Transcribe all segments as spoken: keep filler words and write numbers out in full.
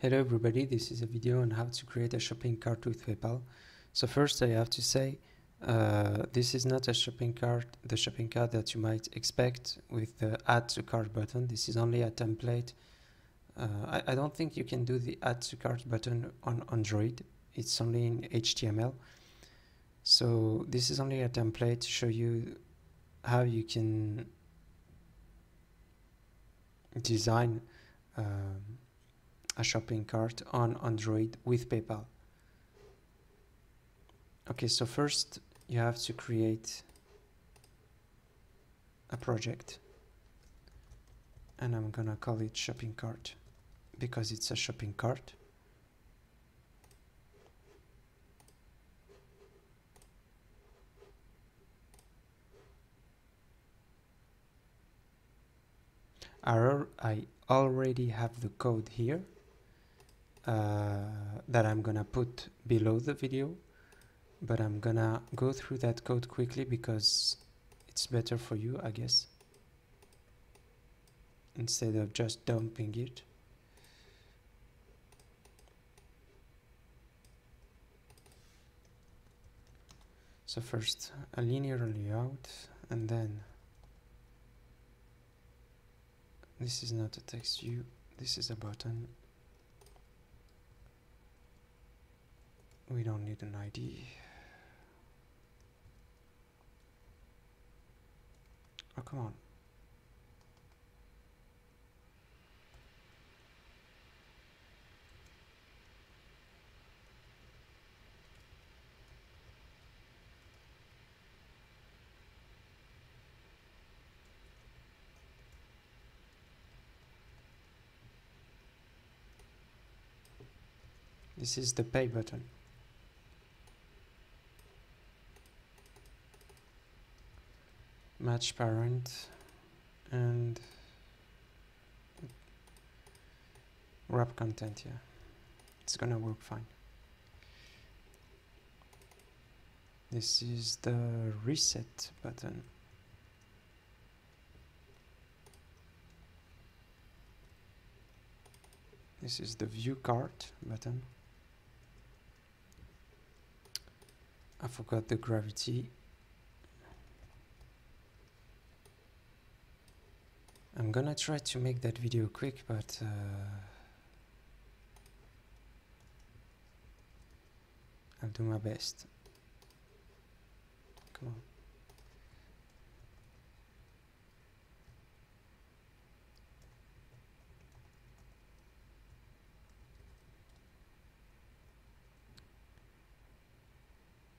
Hello everybody, this is a video on how to create a shopping cart with PayPal. So first I have to say uh, this is not a shopping cart, the shopping cart that you might expect with the add to cart button. This is only a template. Uh, I, I don't think you can do the add to cart button on Android. It's only in H T M L. So this is only a template to show you how you can design um, a shopping cart on Android with PayPal. Okay, so first you have to create a project, and I'm gonna call it shopping cart because it's a shopping cart. I already have the code here Uh, that I'm gonna put below the video, but I'm gonna go through that code quickly because it's better for you, I guess, instead of just dumping it. So first a linear layout, and then this is not a text view, this is a button. We don't need an I D. Oh, come on. This is the pay button. Match parent and wrap content. Yeah, it's gonna work fine. This is the reset button. This is the view cart button. I forgot the gravity. I'm gonna try to make that video quick, but uh, I'll do my best. Come on.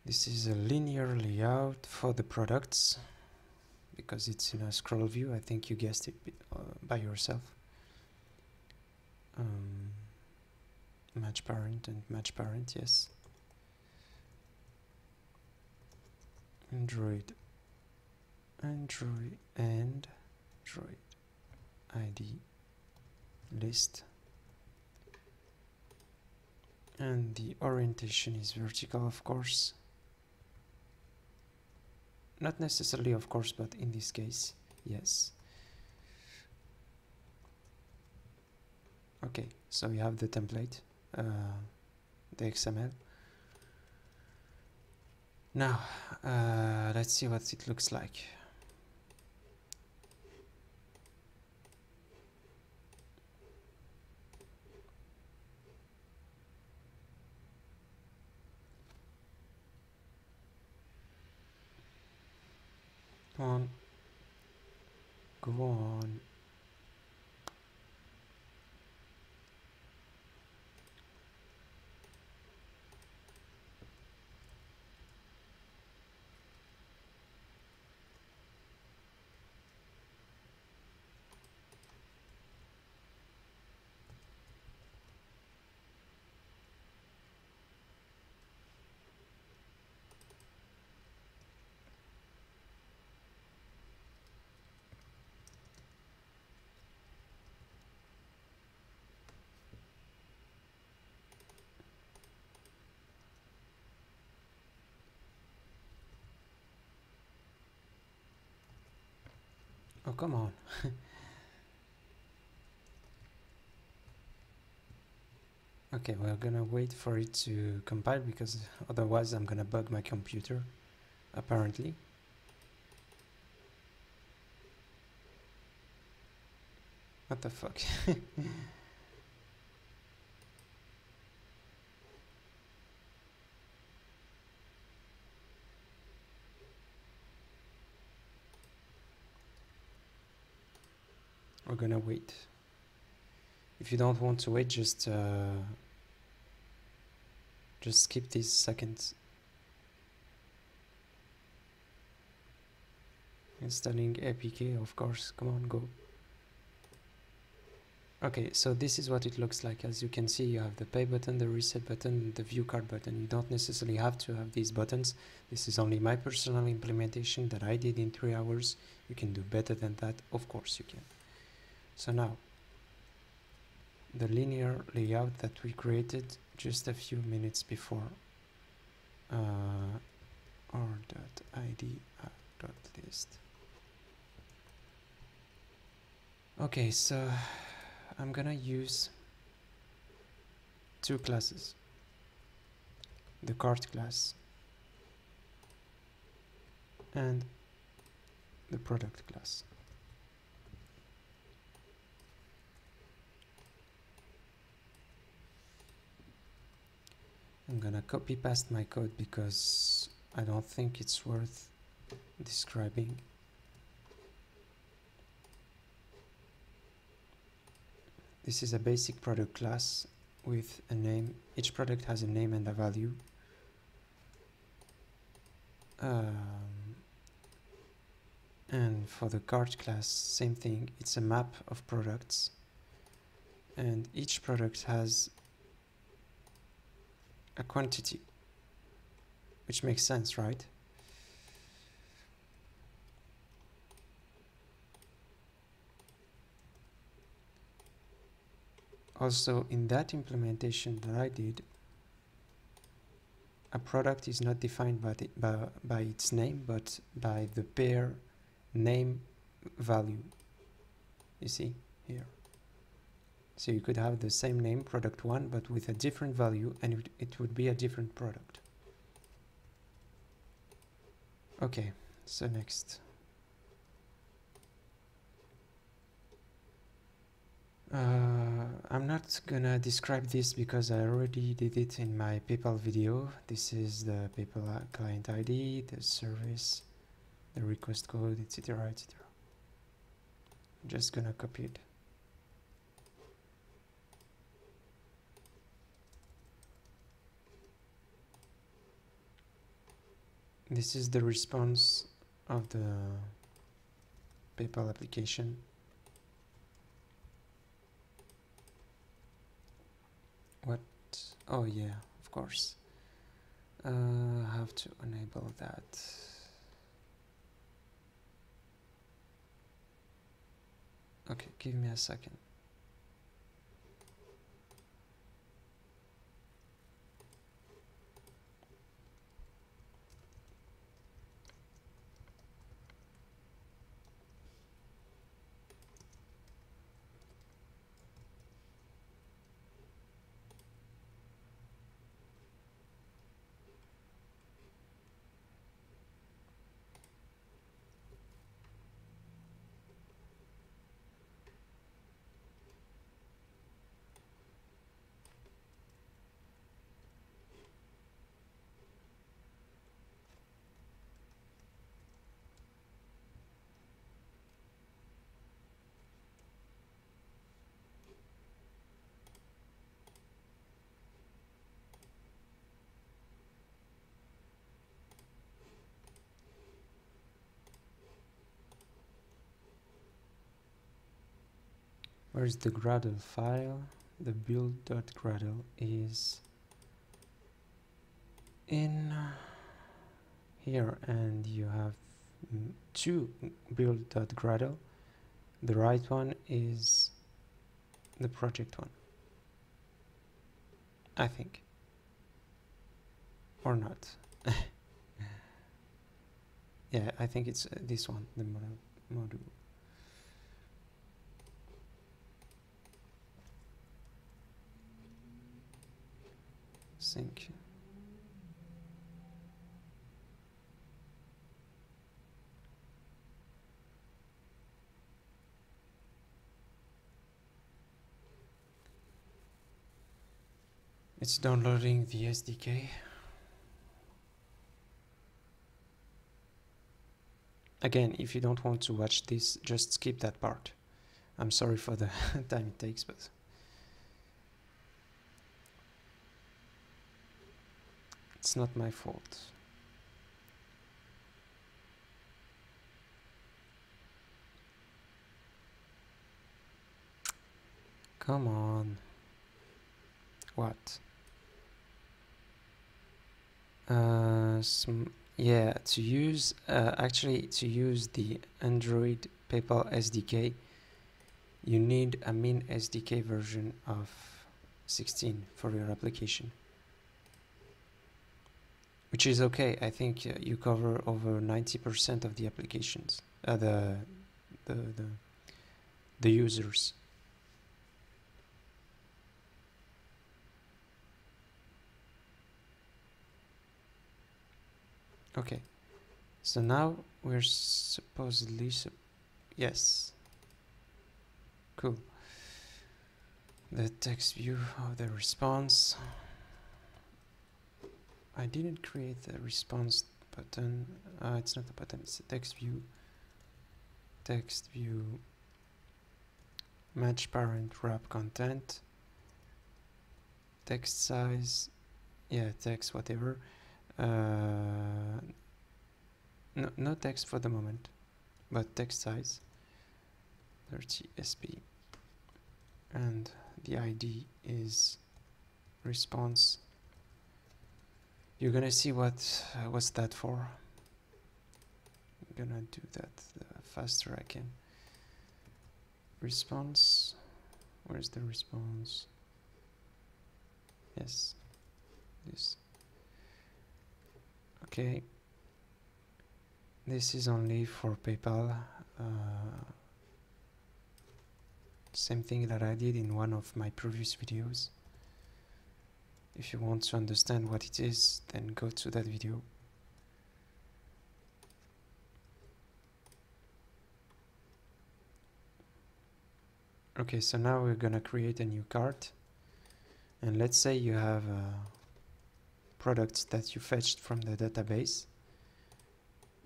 This is a linear layout for the products, because it's in a scroll view. I think you guessed it uh, by yourself. Um, match parent and match parent, yes. Android, Android, and Android I D list. And the orientation is vertical, of course. Not necessarily, of course, but in this case, yes. Okay, so we have the template, uh, the X M L. Now, uh, let's see what it looks like. On, go on. Oh, come on. Okay, we're gonna wait for it to compile because otherwise I'm gonna bug my computer, apparently. What the fuck? We're gonna wait. If you don't want to wait, just uh, just skip these seconds. Installing A P K, of course. Come on, go. Okay, so this is what it looks like. As you can see, you have the pay button, the reset button, the view card button. You don't necessarily have to have these buttons. This is only my personal implementation that I did in three hours. You can do better than that, of course you can. So now, the linear layout that we created just a few minutes before, uh, or dot id dot list. Okay, so I'm gonna use two classes, the cart class and the product class. I'm gonna copy past my code because I don't think it's worth describing. This is a basic product class with a name. Each product has a name and a value. Um, and for the cart class, same thing. It's a map of products. And each product has a quantity, which makes sense, right? Also, in that implementation that I did, a product is not defined by, the, by, by its name, but by the pair name value. You see here. So you could have the same name, product one, but with a different value, and it, it would be a different product. Okay, so next. Uh, I'm not gonna describe this because I already did it in my PayPal video. This is the PayPal client I D, the service, the request code, et cetera, et cetera. I'm just gonna copy it. This is the response of the PayPal application. What? Oh yeah, of course. I uh, have to enable that. Okay, give me a second. Where's the Gradle file? The build.gradle is in here, and you have two build.gradle. The right one is the project one, I think, or not. Yeah, I think it's uh, this one, the module. Thank you. It's downloading the S D K. Again, if you don't want to watch this, just skip that part. I'm sorry for the time it takes, but it's not my fault. Come on. What? Uh, some, yeah, to use uh, actually to use the Android PayPal S D K, you need a min S D K version of sixteen for your application, which is okay. I think uh, you cover over ninety percent of the applications, uh, the, the the the users. Okay, so now we're supposedly, su yes, cool. The text view of the response. I didn't create the response button. Uh, it's not a button, it's a text view. Text view, match parent wrap content, text size, yeah, text whatever. Uh, no, no text for the moment, but text size thirty S P, and the I D is response. You're gonna see what uh, what's that for. I'm gonna do that the faster I can. Response. Where's the response? Yes, this. Okay, this is only for PayPal. Uh, same thing that I did in one of my previous videos. If you want to understand what it is, then go to that video. Okay, so now we're gonna create a new cart, and let's say you have a products that you fetched from the database,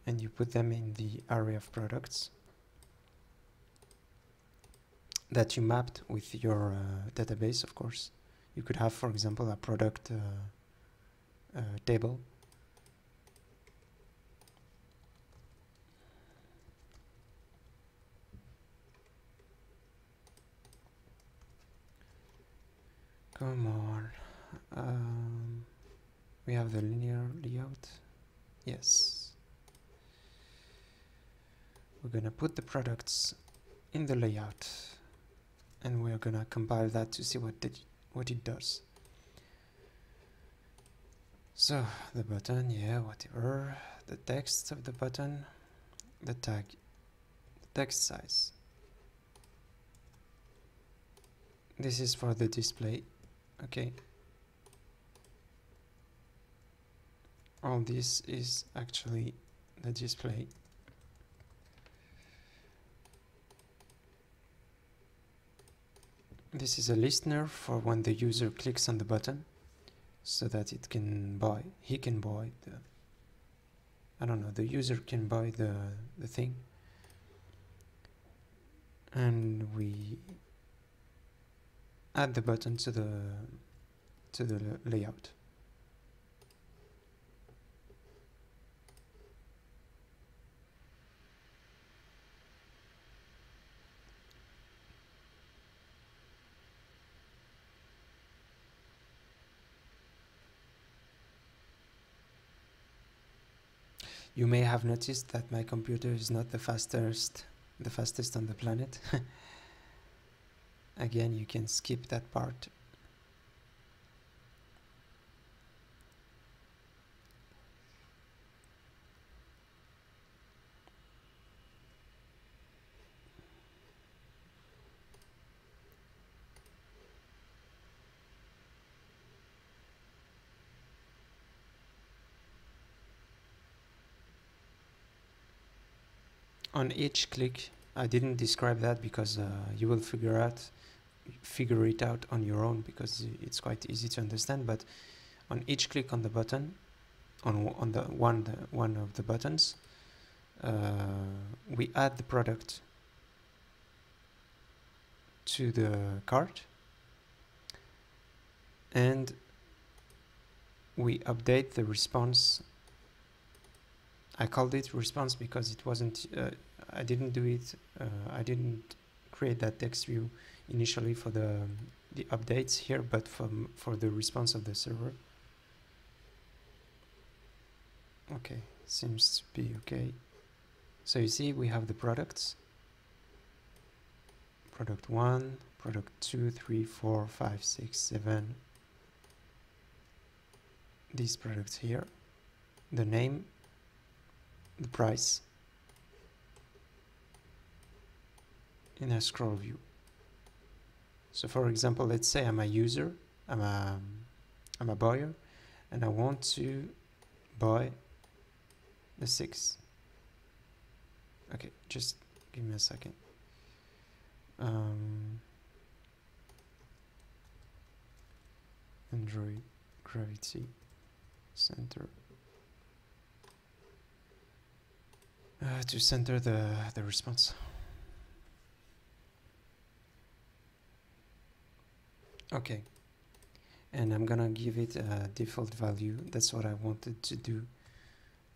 and you put them in the array of products that you mapped with your uh, database, of course. You could have, for example, a product uh, uh, table. Come on. Um, We have the linear layout. Yes. We're gonna put the products in the layout, and we're gonna compile that to see what did what it does. So the button, yeah, whatever. The text of the button, the tag, the text size. This is for the display. Okay. All this is actually the display. This is a listener for when the user clicks on the button, so that it can buy, he can buy the, I don't know, the user can buy the, the thing. And we add the button to the, to the layout. You may have noticed that my computer is not the fastest, the fastest on the planet. Again, you can skip that part. on each click. I didn't describe that because uh, you will figure out figure it out on your own, because it's quite easy to understand. But on each click on the button, on on the one the, one of the buttons, uh, we add the product to the cart, and we update the response. I called it response because it wasn't. Uh, I didn't do it. Uh, I didn't create that text view initially for the the updates here, but from for the response of the server. Okay, seems to be okay. So you see, we have the products. Product one, product two, three, four, five, six, seven. These products here, the name, the price, in a scroll view. So for example, let's say I'm a user, I'm a, I'm a buyer, and I want to buy the six. Okay, just give me a second. Um, Android Gravity Center. Uh, to center the, the response. Okay, and I'm gonna give it a default value. That's what I wanted to do,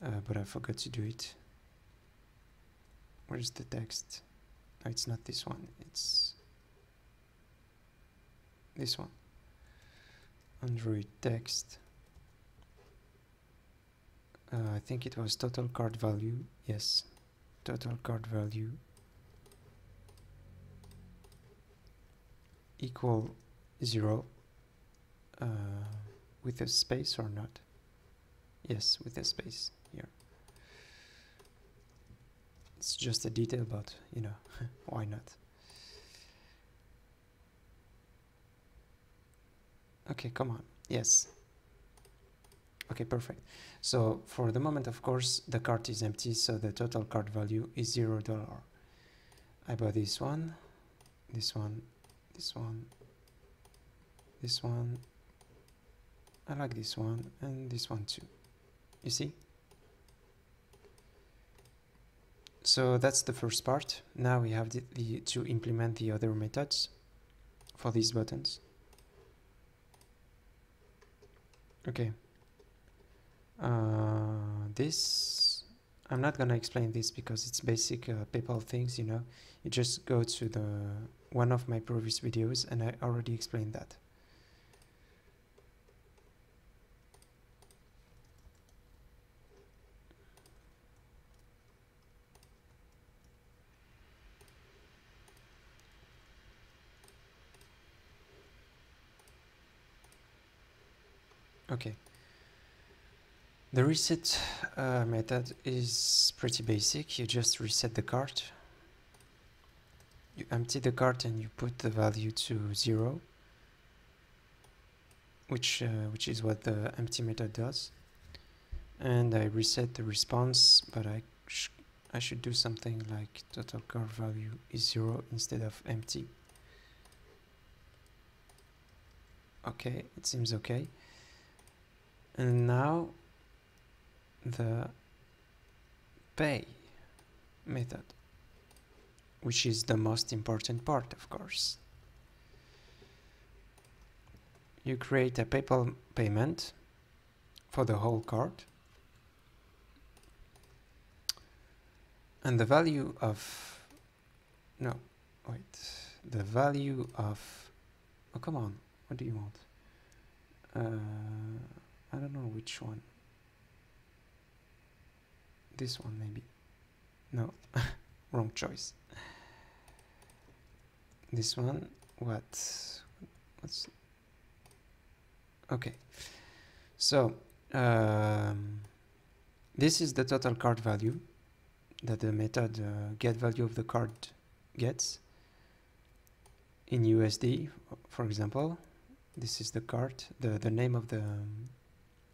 uh, but I forgot to do it. Where's the text? No, it's not this one, it's this one. Android text. Uh, I think it was total cart value. Yes, total cart value equal zero, uh, with a space or not? Yes, with a space here. It's just a detail, but you know, why not? Okay, come on. Yes. Okay, perfect. So for the moment, of course, the cart is empty, so the total cart value is zero dollar. I bought this one, this one, this one, this one. I like this one and this one too. You see? So that's the first part. Now we have the, the to implement the other methods for these buttons. Okay. Uh, this, I'm not gonna explain this because it's basic uh, PayPal things, you know. You just go to the one of my previous videos and I already explained that. Okay. The reset uh, method is pretty basic. You just reset the cart. You empty the cart and you put the value to zero, which uh, which is what the empty method does. And I reset the response, but I sh I should do something like total cart value is zero instead of empty. Okay, it seems okay. And now the pay method, which is the most important part, of course. You create a PayPal payment for the whole cart, and the value of no wait the value of oh come on what do you want uh, I don't know which one. This one maybe. No, wrong choice. This one, what? What's? Okay. So um, this is the total cart value that the method uh, get value of the cart gets in U S D, for example. This is the cart. the The name of the um,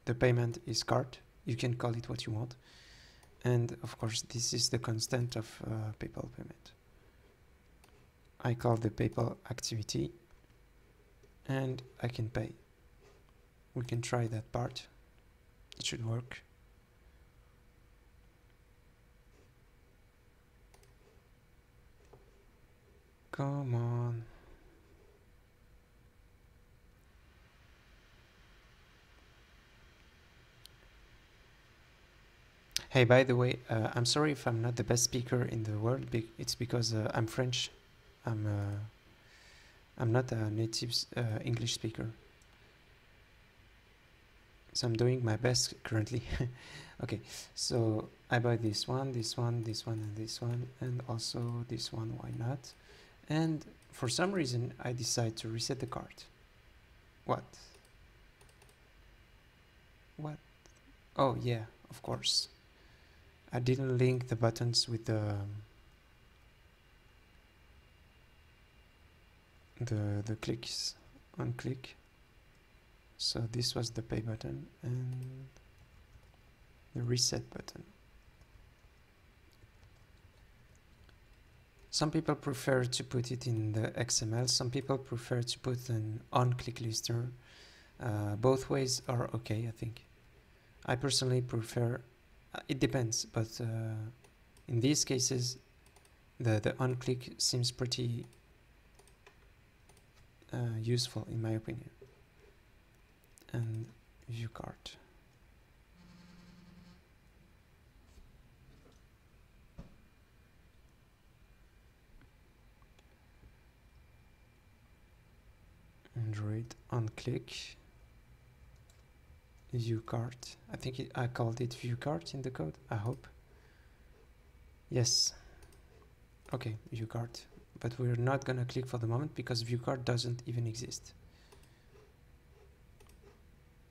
the payment is cart. You can call it what you want. And of course, this is the constant of uh, PayPal payment. I call the PayPal activity and I can pay. We can try that part. It should work. Come on. Hey, by the way, uh, I'm sorry if I'm not the best speaker in the world. Be it's because uh, I'm French. I'm uh, I'm not a native uh, English speaker. So I'm doing my best currently. Okay, so I buy this one, this one, this one, and this one, and also this one. Why not? And for some reason, I decide to reset the cart. What? What? Oh yeah, of course. I didn't link the buttons with the the the clicks on click. So this was the pay button and the reset button. Some people prefer to put it in the X M L. Some people prefer to put an on-click listener. Uh, both ways are okay, I think. I personally prefer. It depends, but uh, in these cases, the, the on-click seems pretty uh, useful, in my opinion. And view cart. Android on-click. View cart. I think it, I called it view cart in the code, I hope. Yes. Okay, view cart. But we're not gonna click for the moment because view cart doesn't even exist.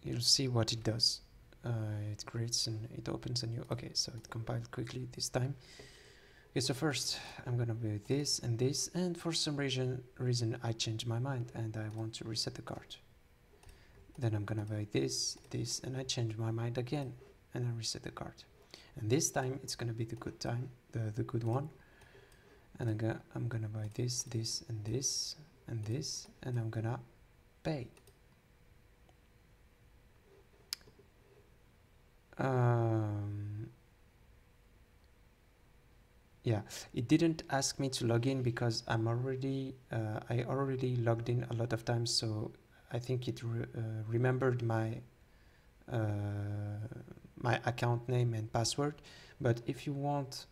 You'll see what it does. Uh, it creates and it opens a new. Okay, so it compiled quickly this time. Okay, so first I'm gonna build this and this, and for some reason reason I changed my mind and I want to reset the cart. Then I'm gonna buy this, this, and I change my mind again, and I reset the cart. And this time it's gonna be the good time, the the good one. And I'm gonna I'm gonna buy this, this, and this, and this, and I'm gonna pay. Um. Yeah, it didn't ask me to log in because I'm already uh, I already logged in a lot of times, so. I think it re uh, remembered my uh, my account name and password. But if you want,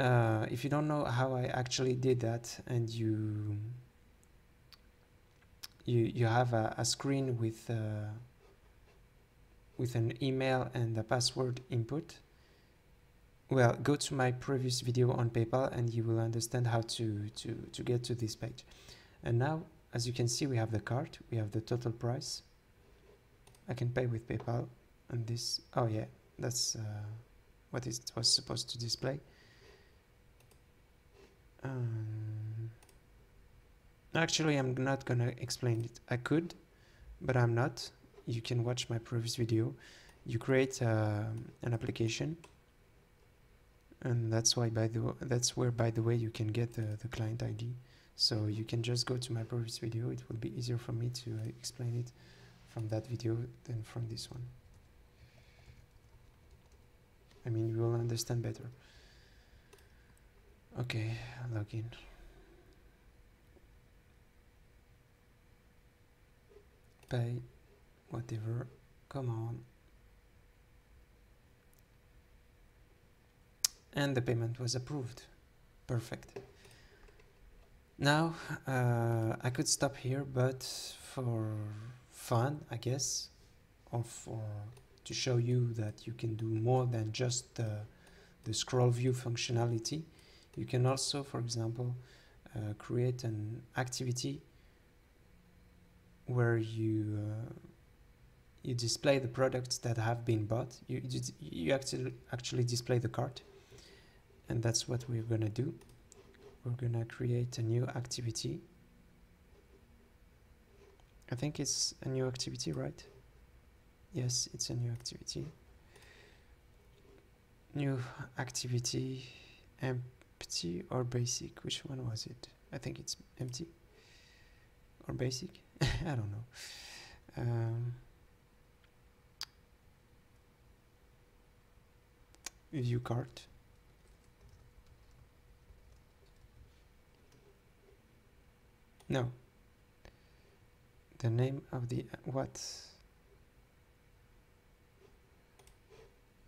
uh, if you don't know how I actually did that, and you you you have a, a screen with uh, with an email and a password input, well, go to my previous video on PayPal, and you will understand how to to to get to this page. And now. As you can see, we have the cart, we have the total price. I can pay with PayPal and this, oh yeah, that's uh, what it was supposed to display. Um, actually, I'm not gonna explain it. I could, but I'm not. You can watch my previous video. You create uh, an application, and that's why, by the that's where, by the way, you can get the, the client I D. So you can just go to my previous video. It will be easier for me to uh, explain it from that video than from this one. I mean, you will understand better. Okay, log in. Pay, whatever, come on. And the payment was approved. Perfect. Now, uh, I could stop here, but for fun, I guess, or for to show you that you can do more than just the, the scroll view functionality, you can also, for example, uh, create an activity where you uh, you display the products that have been bought. You, you actually, actually display the cart, and that's what we're gonna do. We're gonna create a new activity. I think it's a new activity, right? Yes, it's a new activity. new activity, empty or basic, which one was it? I think it's empty or basic. I don't know. Um, view cart. No. The name of the uh, what?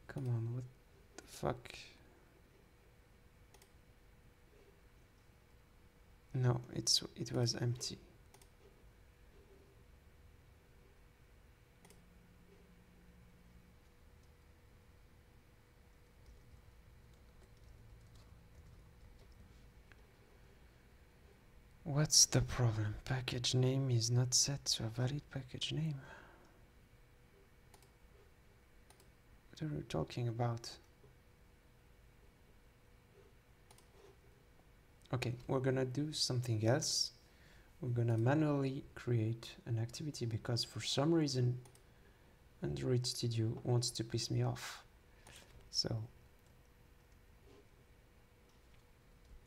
Come on, what the fuck? No, it's it was empty. What's the problem? Package name is not set to a valid package name. What are we talking about? Okay, we're gonna do something else. We're gonna manually create an activity because for some reason Android Studio wants to piss me off. So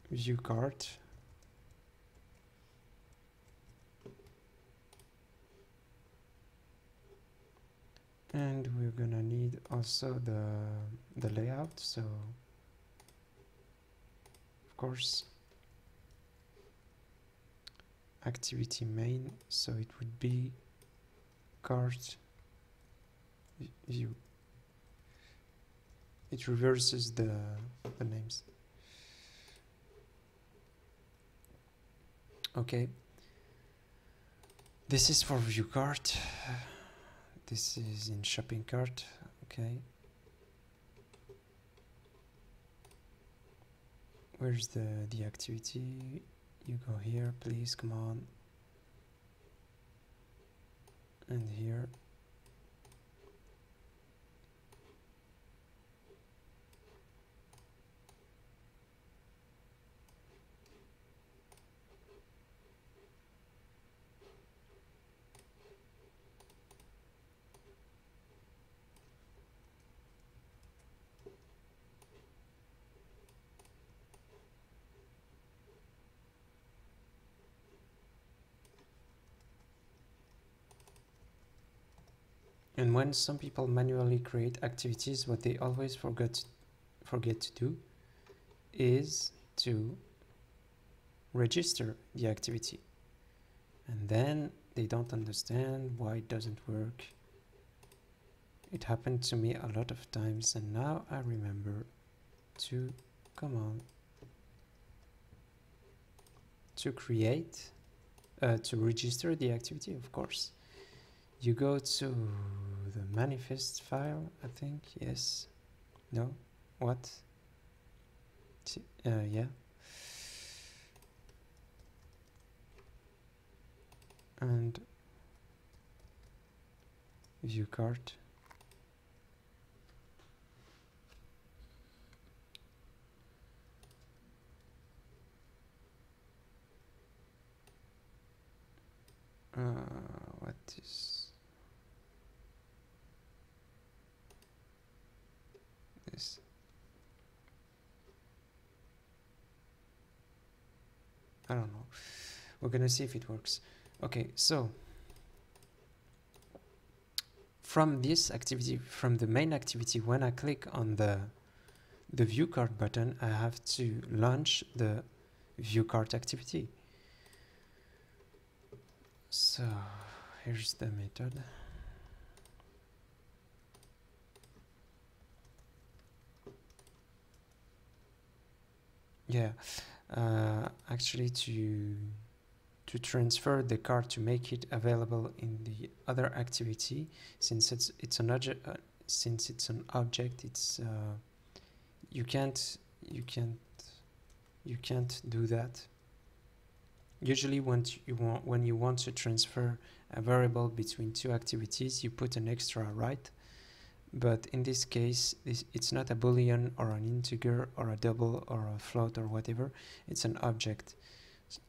view cart. And we're gonna need also the the layout, so of course activity main, so it would be cart view. It reverses the the names. Okay, this is for view cart. This is in shopping cart, okay. Where's the, the activity? You go here, please, come on. And here. And when some people manually create activities, what they always forget forget to do is to register the activity. And then they don't understand why it doesn't work. It happened to me a lot of times, and now I remember to, come on, to create, uh, to register the activity, of course. You go to the manifest file, I think, yes, no, what, uh, yeah, and view cart, uh, what is, I don't know. We're gonna see if it works. Okay, so from this activity, from the main activity, when I click on the the view cart button, I have to launch the view cart activity. So here's the method. Yeah, uh, actually to to transfer the cart to make it available in the other activity, since it's it's an object, uh, since it's an object, it's uh, you can't you can't you can't do that. Usually, when you want when you want to transfer a variable between two activities, you put an extra, right? But in this case, this, it's not a boolean or an integer or a double or a float or whatever, it's an object.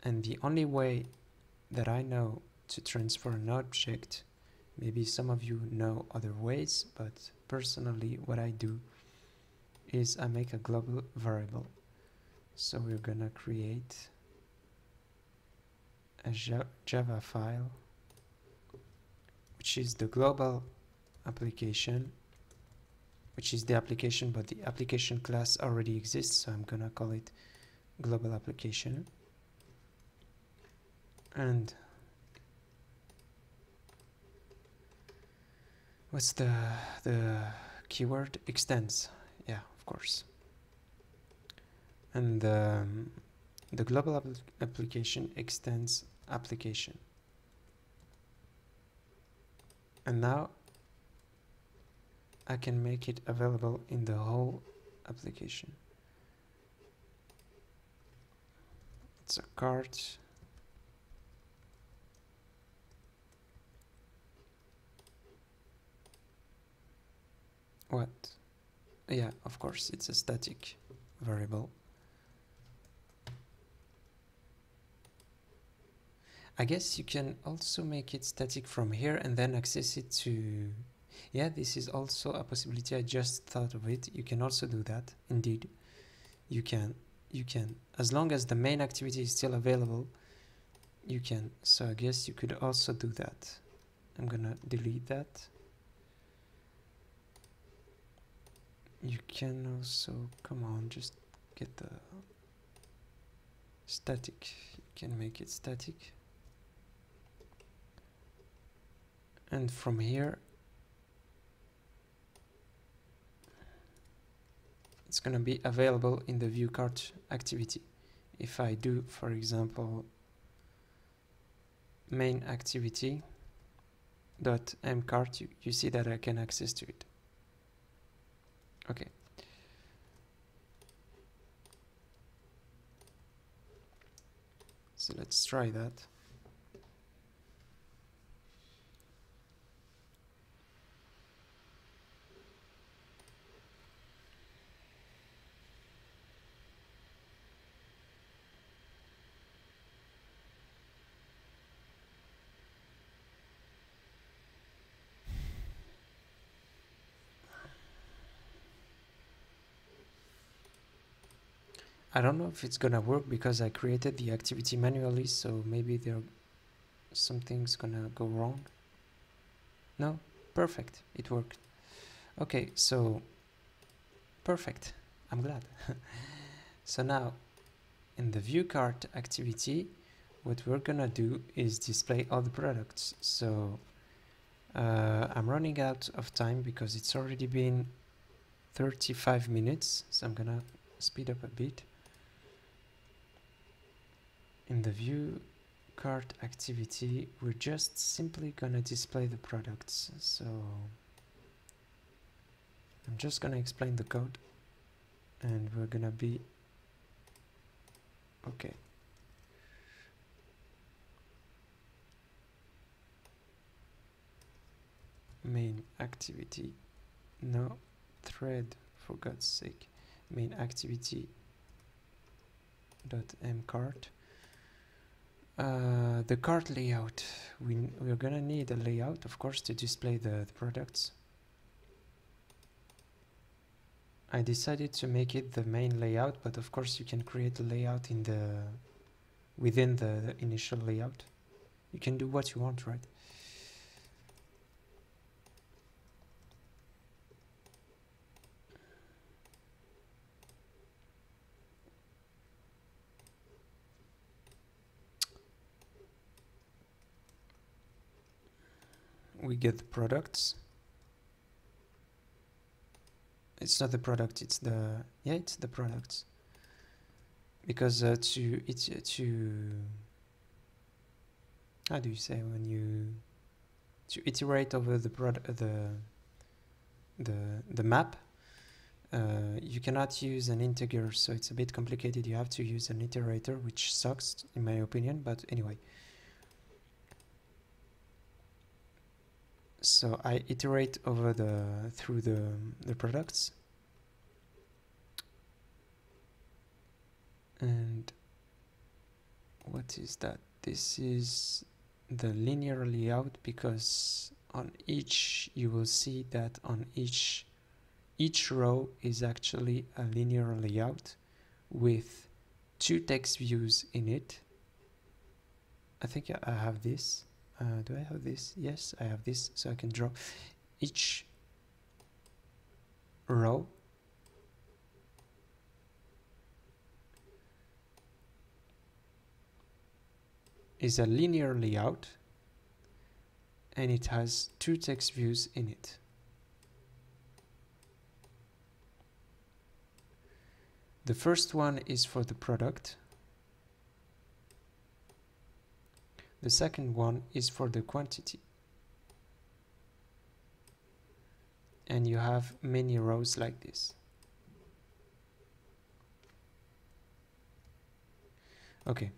And the only way that I know to transfer an object, maybe some of you know other ways, but personally what I do is I make a global variable. So we're gonna create a Java file, which is the global application, which is the application, but the application class already exists, so I'm gonna call it global application. And what's the the keyword? Extends, yeah, of course. And um, the global app application extends application. And now I can make it available in the whole application. It's a cart. What? Yeah, of course, it's a static variable. I guess you can also make it static from here and then access it to... Yeah, this is also a possibility. I just thought of it. You can also do that. Indeed, you can. You can. As long as the main activity is still available, you can. So I guess you could also do that. I'm gonna delete that. You can also, come on, just get the static. You can make it static. And from here, it's going to be available in the view cart activity. If I do, for example, main activity dot mcart, you, you see that I can access to it. Okay. So let's try that. I don't know if it's gonna work because I created the activity manually, so maybe there something's gonna go wrong. No? Perfect. It worked. Okay, so perfect. I'm glad. So now in the view cart activity, what we're gonna do is display all the products. So uh, I'm running out of time because it's already been thirty-five minutes, so I'm gonna speed up a bit. In the view cart activity, we're just simply gonna display the products. So I'm just gonna explain the code and we're gonna be okay. Main activity, no thread, for God's sake. Main activity dot mcart. Uh, the cart layout, we we're gonna need a layout, of course, to display the, the products. I decided to make it the main layout, but of course you can create a layout in the within the, the initial layout. You can do what you want, right? We get the products. It's not the product, it's the, yeah, it's the products, because uh, to it's uh, to how do you say when you to iterate over the product uh, the the the map, uh, you cannot use an integer, so it's a bit complicated. You have to use an iterator, which sucks in my opinion, but anyway. So I iterate over the through the the products, and what is that? This is the linear layout, because on each you will see that on each each row is actually a linear layout with two text views in it. I think I have this. Uh, do I have this? Yes, I have this, so I can draw each row is a linear layout and it has two text views in it. The first one is for the product. The second one is for the quantity. And you have many rows like this. Okay.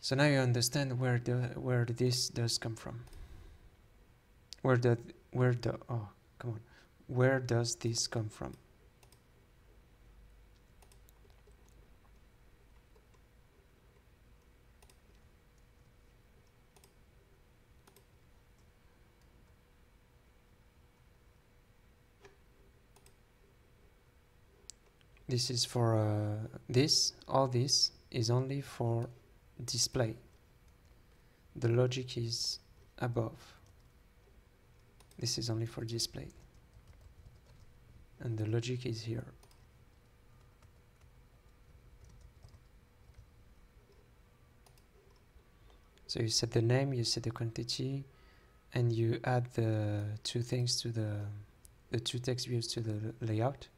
So now you understand where the where this does come from. Where the where the oh come on where does this come from? This is for uh, this. All this is only for display. The logic is above. This is only for display. And the logic is here. So you set the name, you set the quantity, and you add the two things to the, the two text views to the layout.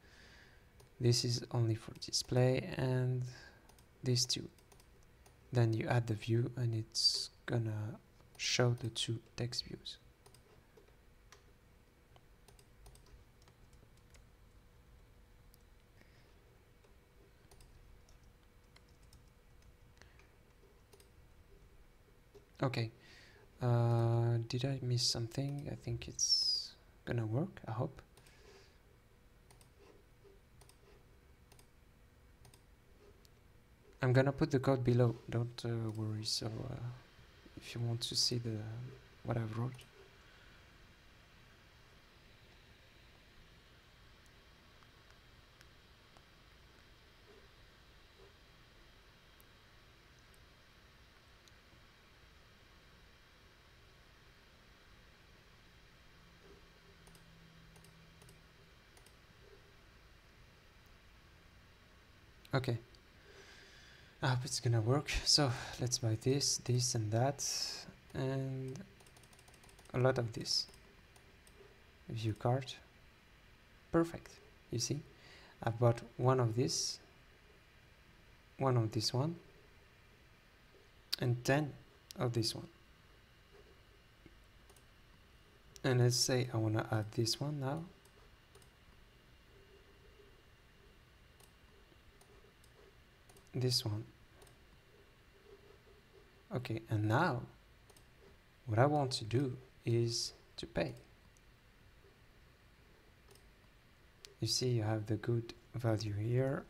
This is only for display and these two. Then you add the view and it's gonna show the two text views. Okay, uh, did I miss something? I think it's gonna work, I hope. I'm gonna put the code below, don't uh, worry, so uh, if you want to see the what I've wrote. Okay. I hope it's gonna work. So let's buy this, this and that, and a lot of this. View card. Perfect. You see, I've bought one of this, one of this one, and ten of this one. And let's say I wanna add this one now. This one. Okay, and now what I want to do is to pay. You see, you have the good value here.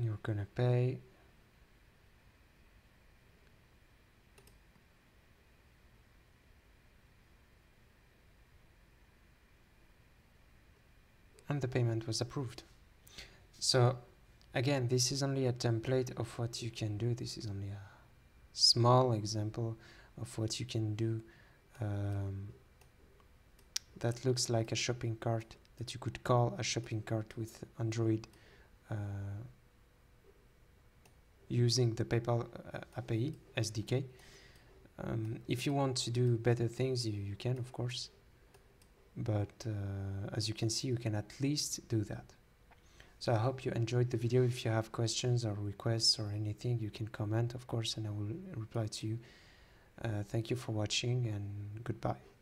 You're gonna pay. And the payment was approved. So again, this is only a template of what you can do. This is only a small example of what you can do. Um, that looks like a shopping cart that you could call a shopping cart with Android uh, using the PayPal uh, A P I, S D K. Um, if you want to do better things, you, you can, of course. But uh, as you can see, you can at least do that. So I hope you enjoyed the video. If you have questions or requests or anything, you can comment, of course, and I will reply to you. Uh, thank you for watching and goodbye.